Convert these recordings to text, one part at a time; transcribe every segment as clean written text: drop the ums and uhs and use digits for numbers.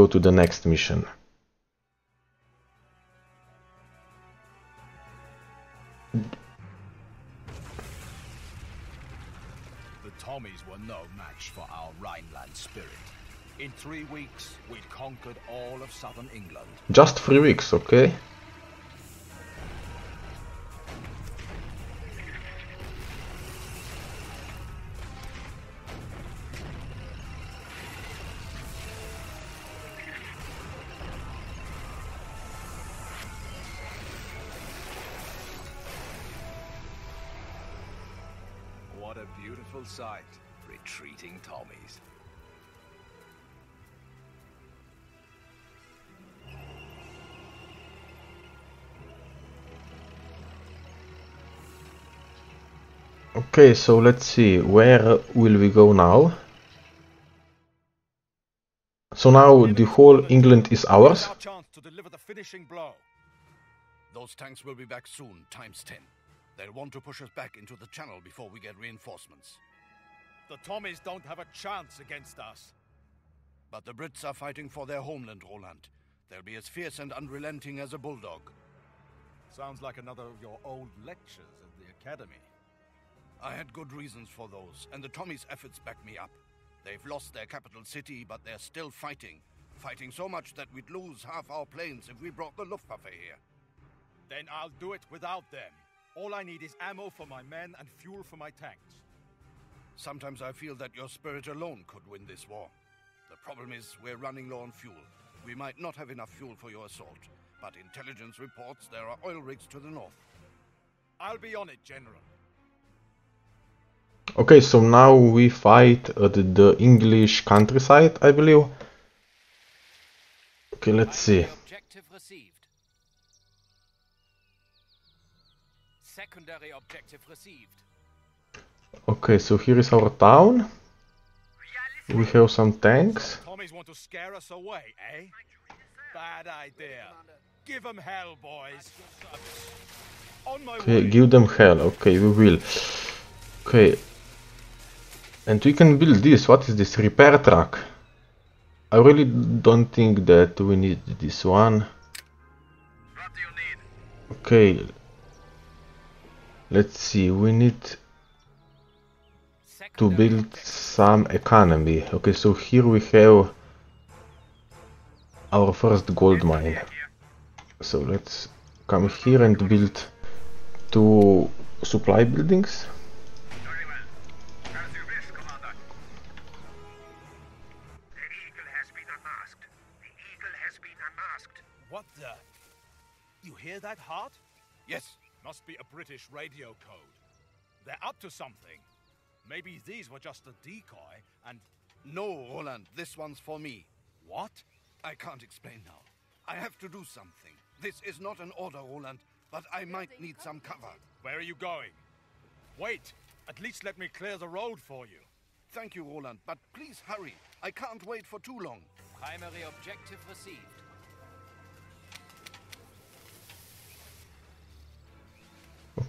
go to the next mission. The Tommies were no match for our Rhineland spirit. In 3 weeks, we'd conquered all of southern England. Just 3 weeks, okay. What a beautiful sight, retreating Tommies. Okay, so let's see, where will we go now? So now the whole England is ours. Our chance to deliver the finishing blow. Those tanks will be back soon, ×10. They'll want to push us back into the channel before we get reinforcements. The Tommies don't have a chance against us. But the Brits are fighting for their homeland, Roland. They'll be as fierce and unrelenting as a bulldog. Sounds like another of your old lectures at the academy. I had good reasons for those, and the Tommies' efforts back me up. They've lost their capital city, but they're still fighting. Fighting so much that we'd lose half our planes if we brought the Luftwaffe here. Then I'll do it without them. All I need is ammo for my men and fuel for my tanks. Sometimes I feel that your spirit alone could win this war. The problem is we're running low on fuel. We might not have enough fuel for your assault, but intelligence reports there are oil rigs to the north. I'll be on it, General. Okay, so now we fight at the English countryside, I believe. Okay, let's see. Objective received. Secondary objective received. Okay, so here is our town. We have some tanks. Tommies want to scare us away, eh? Bad idea. Give them hell, boys. Okay, give them hell. Okay, we will. Okay. And we can build this. What is this? Repair truck. I really don't think that we need this one. What do you need? Okay. Let's see. We need to build some economy. Okay, so here we have our first gold mine. So let's come here and build 2 supply buildings. That heart? Yes, must be a British radio code. They're up to something. Maybe these were just a decoy and... No, Roland, this one's for me. What? I can't explain now. I have to do something. This is not an order, Roland, but I might need some cover. Where are you going? Wait, at least let me clear the road for you. Thank you, Roland, but please hurry. I can't wait for too long. Primary objective received.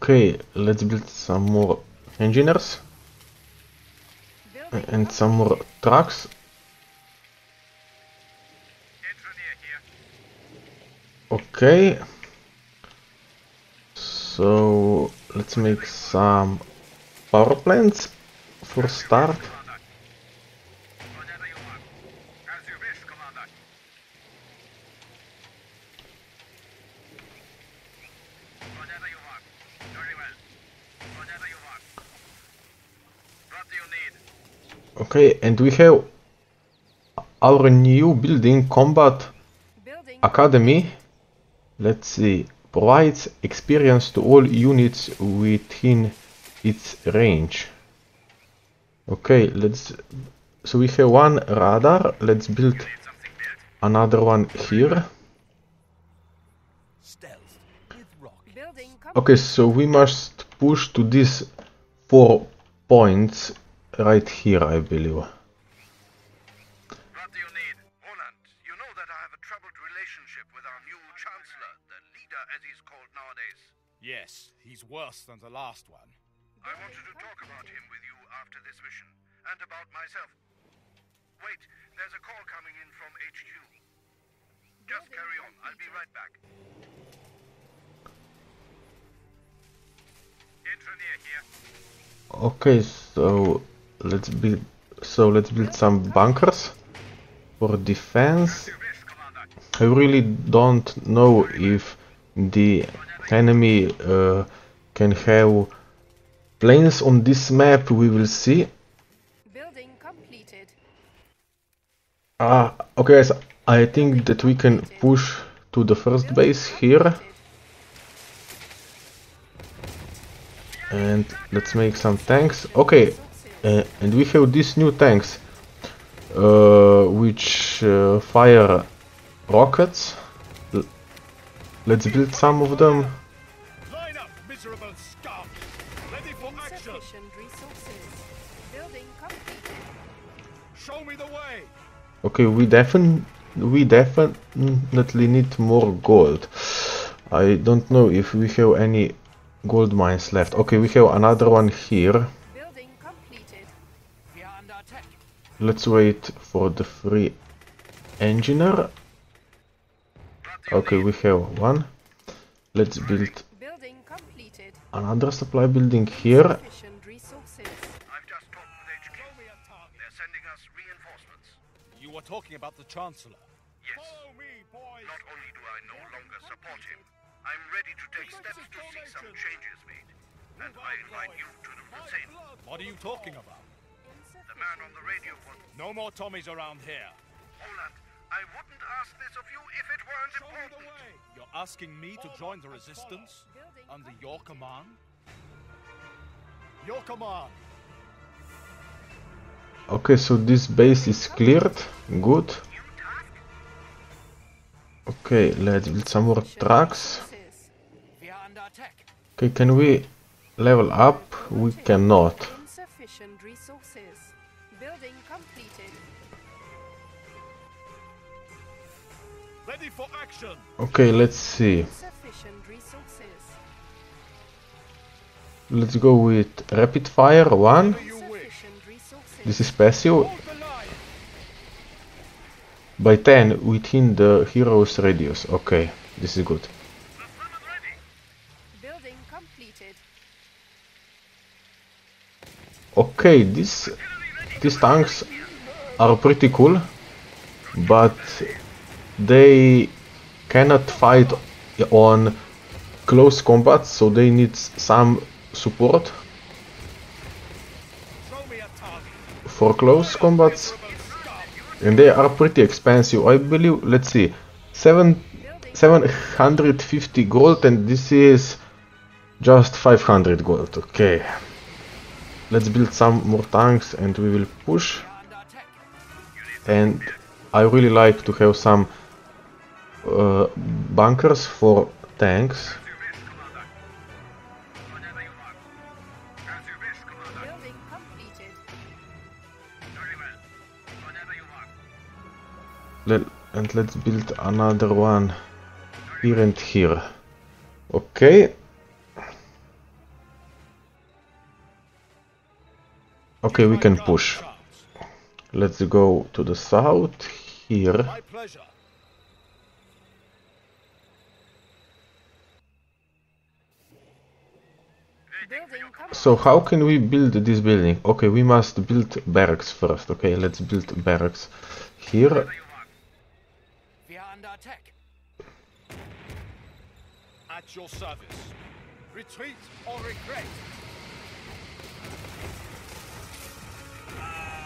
Okay, let's build some more engineers and some more trucks. Okay, so let's make some power plants for start. Okay, and we have our new building, Combat Academy. Let's see. Provides experience to all units within its range. Okay, let's... So we have one radar. Let's build another one here. Okay, so we must push to these 4 points. Right here, I believe. What do you need? Roland, you know that I have a troubled relationship with our new Chancellor, the leader as he's called nowadays. Yes, he's worse than the last one. I wanted to talk about him with you after this mission, and about myself. Wait, there's a call coming in from HQ. Just carry on. I'll be right back. Engineer here. Okay, so let's build some bunkers for defense. I really don't know if the enemy can have planes on this map. We will see. Building completed. Okay, so I think that we can push to the first base here. And let's make some tanks. Okay, and we have these new tanks which fire rockets. Let's build some of them. Line up, miserable scum. Ready for action. Building completed. Show me the way. Okay, we definitely need more gold. I don't know if we have any gold mines left. Okay, we have another one here. Building completed. We are under attack. Let's wait for the free engineer. Okay, we have one. Let's build another supply building here. I've just talked with HQ. They're sending us reinforcements. You were talking about the Chancellor. Yes. Follow me, boys. Not only do I no longer support him, I'm ready to take steps to see some changes made. And I invite you to do the same. What are you talking about? The man on the radio was... No more Tommies around here. Holland, I wouldn't ask this of you if it weren't important. You're asking me to join the resistance under your command? Your command. Okay, so this base is cleared. Good. Okay, let's build some more trucks. Okay, can we level up? We cannot. Insufficient resources. Building completed. Ready for action. Okay, let's see. Let's go with rapid fire 1. This is passive. By 10 within the hero's radius. Okay, this is good. Building completed. Okay, these tanks are pretty cool, but they cannot fight on close combat, so they need some support for close combats, and they are pretty expensive, I believe. Let's see, 750 gold, and this is just 500 gold. Okay, let's build some more tanks and we will push. And I really like to have some bunkers for tanks. And let's build another one here and here. Okay. Okay, we can push. Let's go to the south here. So how can we build this building? Okay, we must build barracks first. Okay, let's build barracks here. At your service. Retreat or regret.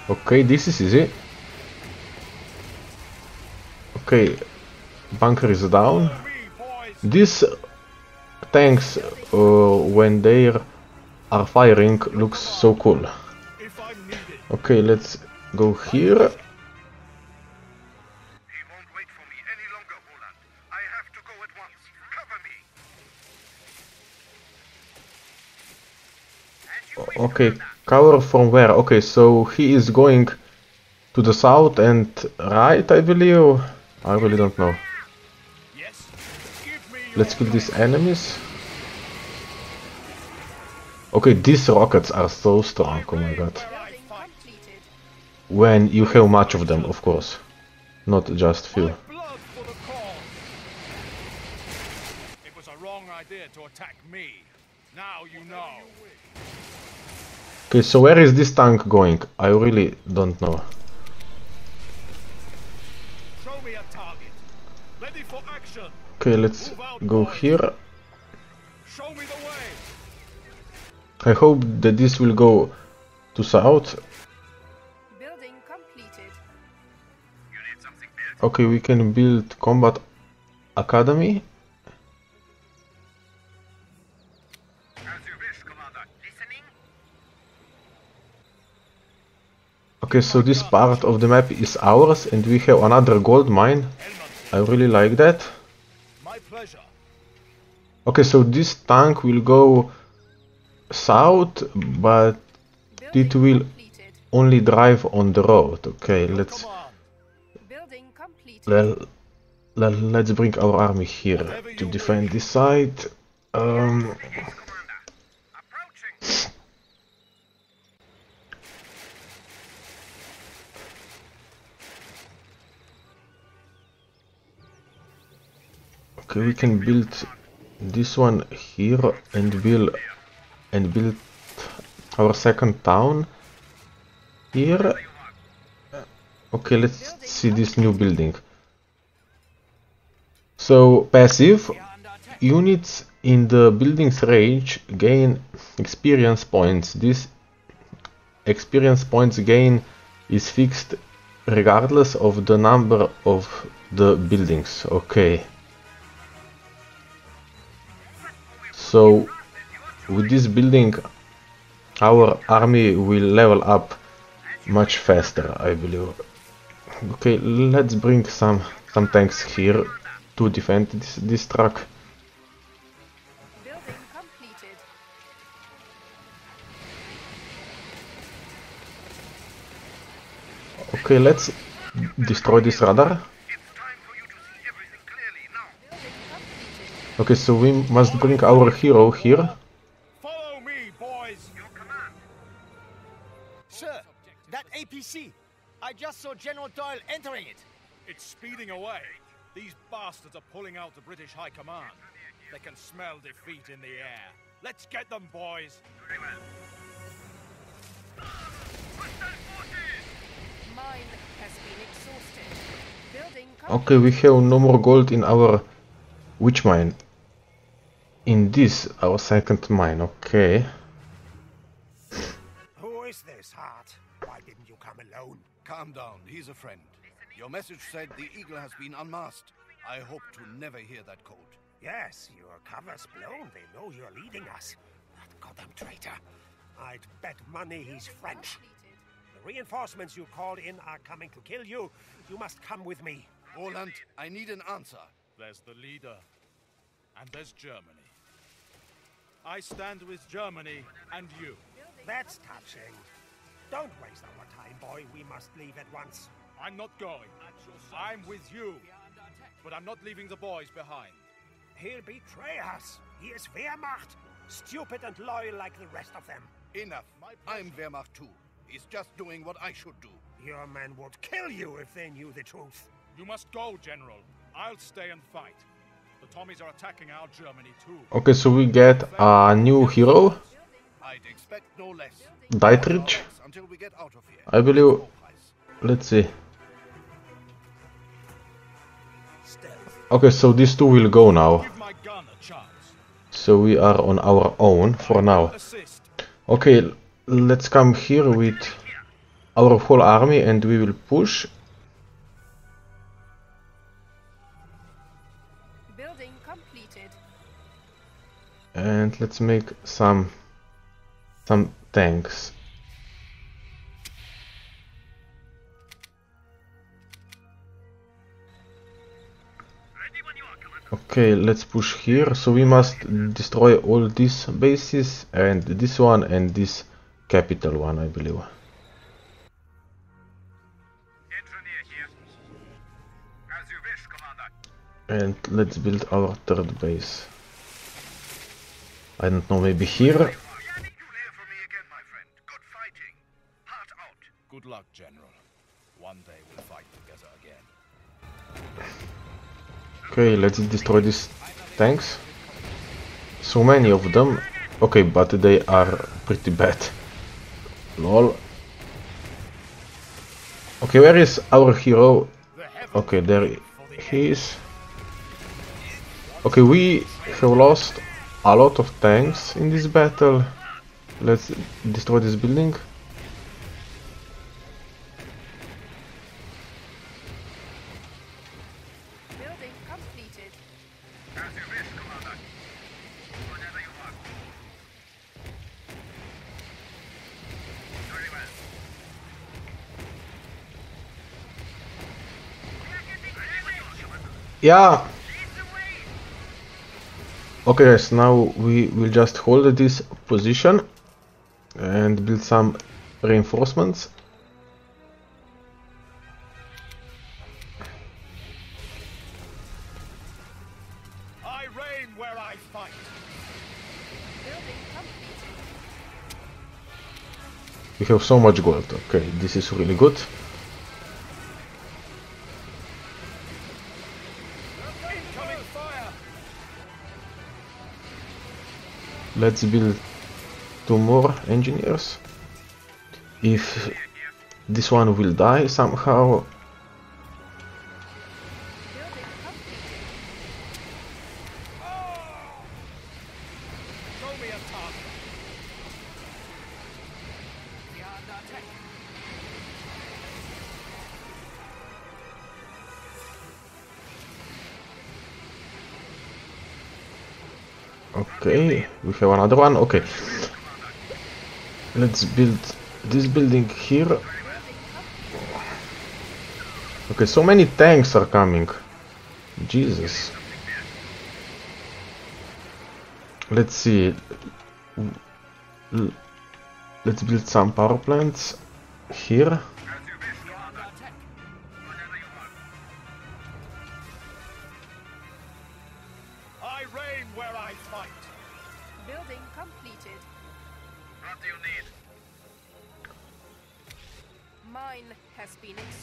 Okay, this is easy. Okay, bunker is down. These tanks, when they are firing, looks so cool. Okay, let's go here. Okay, cover from where? Okay, so he is going to the south and right, I believe. I really don't know. Let's kill these enemies. Okay, these rockets are so strong, oh my god. When you have much of them, of course. Not just few. idea to attack me. Now you know. Okay, so where is this tank going? I really don't know. Show me a target. Ready for action. Okay, let's go here. Show me the way. I hope that this will go to south. Building completed. You need something built? Okay, we can build combat academy. As you wish, Commander. Listening? Okay, so this part of the map is ours, and we have another gold mine. I really like that. My pleasure. Okay, so this tank will go south, but it will only drive on the road. Okay, let's bring our army here to defend this side. Okay, we can build this one here and build our second town here. Okay, let's see this new building. So passive units in the building's range gain experience points. This experience points gain is fixed regardless of the number of the buildings. Okay, so with this building our army will level up much faster, I believe. Okay, let's bring some tanks here to defend this truck. Building completed. Okay, let's destroy this radar. Okay, so we must bring our hero here. APC. I just saw General Doyle entering it. It's speeding away. These bastards are pulling out the British High Command. They can smell defeat in the air. Let's get them, boys. Very well. Mine has been exhausted. Building. Okay, we have no more gold in our which mine? In this, our second mine. Okay. Who is this, Hart? Why didn't you come alone? Calm down, he's a friend. Your message said the Eagle has been unmasked. I hope to never hear that code. Yes, your cover's blown. They know you're leading us. That goddamn traitor. I'd bet money he's French. The reinforcements you called in are coming to kill you. You must come with me. Roland, I need an answer. There's the leader. And there's Germany. I stand with Germany and you. That's touching. Don't waste our time, boy. We must leave at once. I'm not going. I'm with you. But I'm not leaving the boys behind. He'll betray us. He is Wehrmacht. Stupid and loyal like the rest of them. Enough. I'm Wehrmacht too. He's just doing what I should do. Your men would kill you if they knew the truth. You must go, General. I'll stay and fight. The Tommies are attacking our Germany too. Okay, so we get a new hero. I'd expect no less. Dietrich? Until we get out of here. I believe. Let's see. Okay, so these two will go now. So we are on our own for now. Okay, let's come here with our whole army and we will push. Building completed. And let's make some tanks. Okay, let's push here. So we must destroy all these bases and this one and this capital one, I believe. And let's build our third base. I don't know, maybe here. Good luck, General. One day we'll fight together again. Okay, let's destroy these tanks. So many of them. Okay, but they are pretty bad. Lol. Okay, where is our hero? Okay, there he is. Okay, we have lost a lot of tanks in this battle. Let's destroy this building. Yeah. Okay guys, now we will just hold this position and build some reinforcements. I reign where I fight. We have so much gold. Okay, this is really good. Let's build two more engineers. If this one will die somehow. Okay, we have another one. Okay, let's build this building here. Okay, so many tanks are coming. Jesus. Let's see. Let's build some power plants here.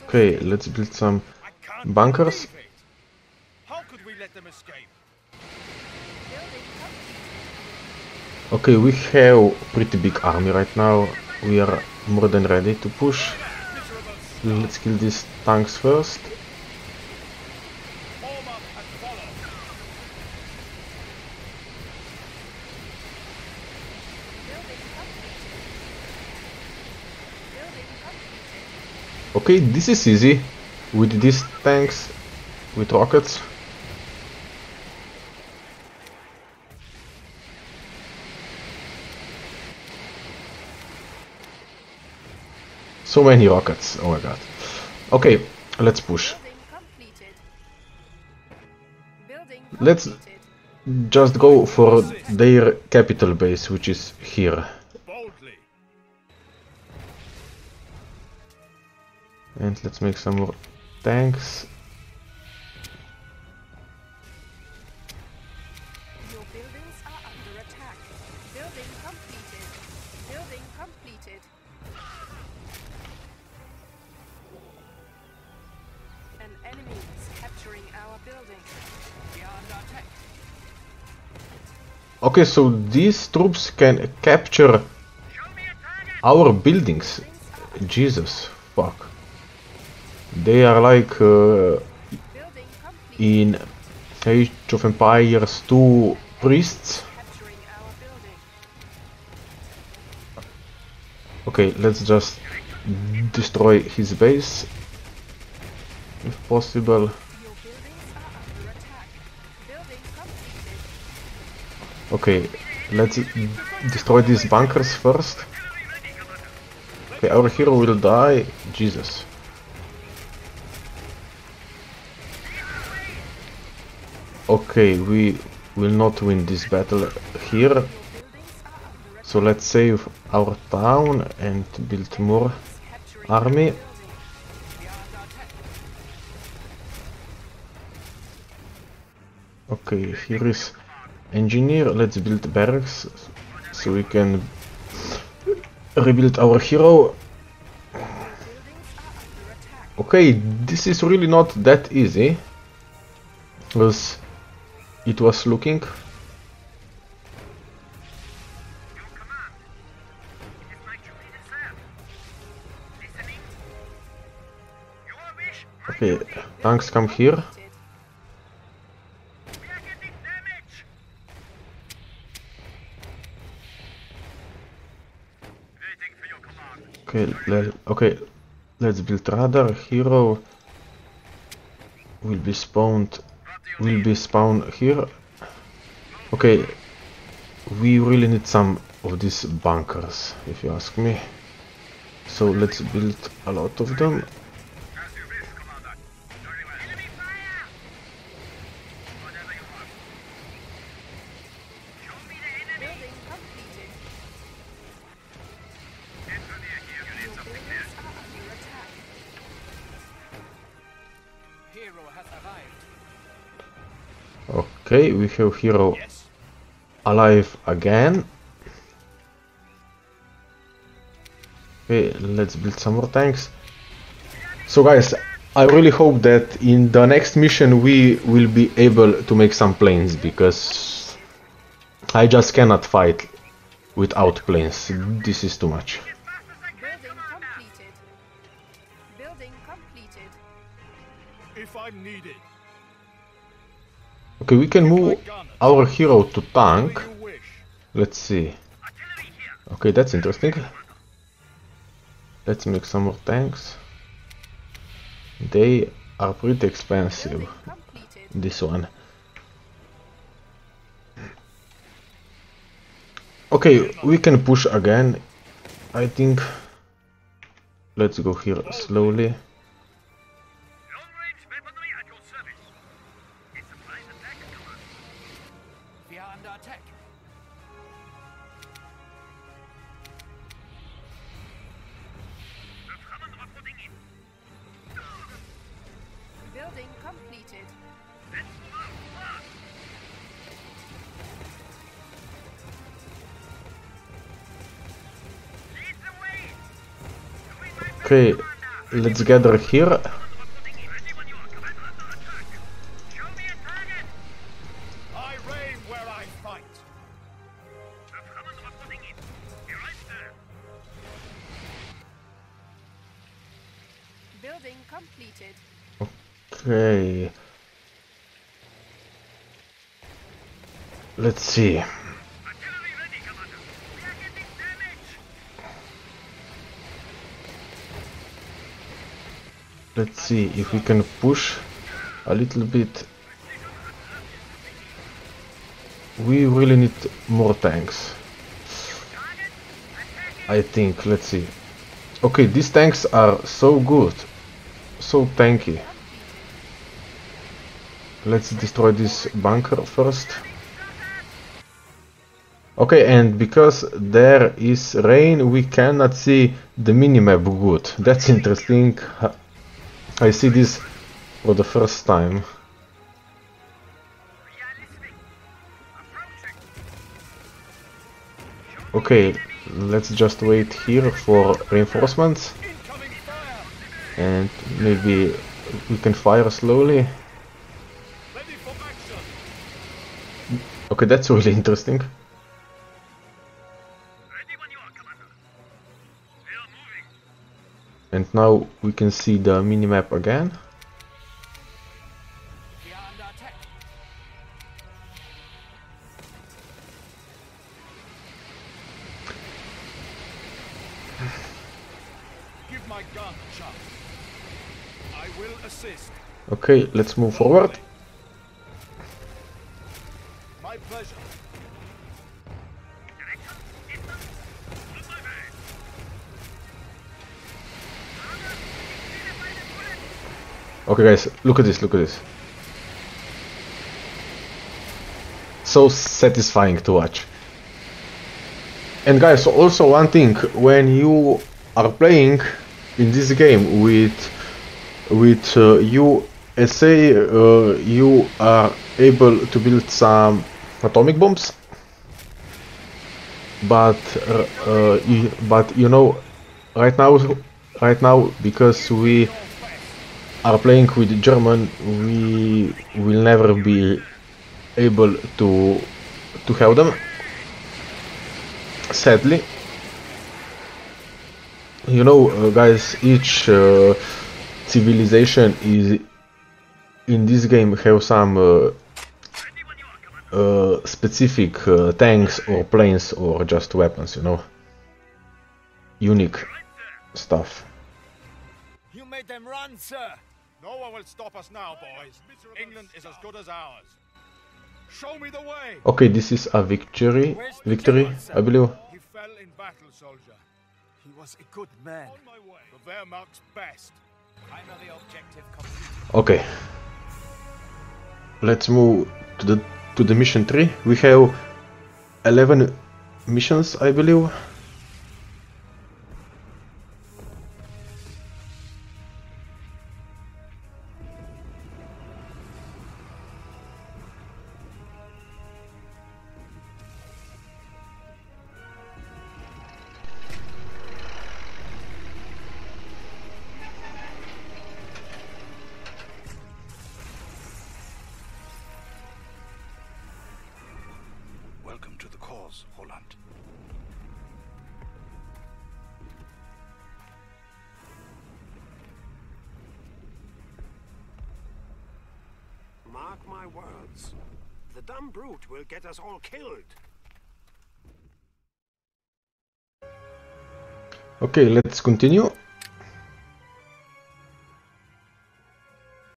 Okay, let's build some bunkers. How could we let them escape? Okay, we have a pretty big army right now. We are more than ready to push. Let's kill these tanks first. Okay, this is easy with these tanks with rockets. So many rockets, oh my god. Okay, let's push. Let's just go for their capital base, which is here. And let's make some more tanks. Your buildings are under attack. Building completed. Building completed. An enemy is capturing our building. We are under attack. Okay, so these troops can capture our buildings. Jesus, fuck. They are like in Age of Empires 2 priests. Okay, let's just destroy his base if possible. Okay, let's destroy these bunkers first. Okay, our hero will die. Jesus. Okay, we will not win this battle here, so let's save our town and build more army. Okay, here is engineer, let's build barracks so we can rebuild our hero. Okay, this is really not that easy. It was looking. Okay, tanks come here. Okay, let's build radar. Hero will be spawned here. Okay, we really need some of these bunkers, if you ask me. So let's build a lot of them. Okay, we have hero alive again. Okay, let's build some more tanks. So guys, I really hope that in the next mission we will be able to make some planes, because I just cannot fight without planes. This is too much. Building completed. If I'm needed. Okay, we can move our hero to tank. Let's see. Okay, that's interesting. Let's make some more tanks. They are pretty expensive, this one. Okay, we can push again, I think. Let's go here slowly. Okay, let's gather here. Building completed. Okay. Let's see. Let's see if we can push a little bit. We really need more tanks, I think. Let's see. Okay, these tanks are so good, so tanky. Let's destroy this bunker first. Okay, and because there is rain, we cannot see the minimap good. That's interesting. I see this for the first time. Okay, let's just wait here for reinforcements, and maybe we can fire slowly. Okay, that's really interesting. And now we can see the minimap again. Give my gun a chance. I will assist. Okay, let's move forward. My pleasure. Okay guys, look at this, look at this. So satisfying to watch. And guys, also one thing, when you are playing in this game with USA, you are able to build some atomic bombs. But you know, right now, because we are playing with German, we will never be able to have them, sadly. You know, guys, each civilization is in this game have some specific tanks or planes or just weapons, you know, unique stuff. You made them run, sir. No one will stop us now, boys. England is as good as ours. Show me the way. Okay, this is a victory. Victory, I believe. He fell in battle, soldier. He was a good man. The Wehrmacht's best. I know the objective complete. Okay. Let's move to the mission 3. We have 11 missions, I believe. Mark my words, the dumb brute will get us all killed. Okay, let's continue.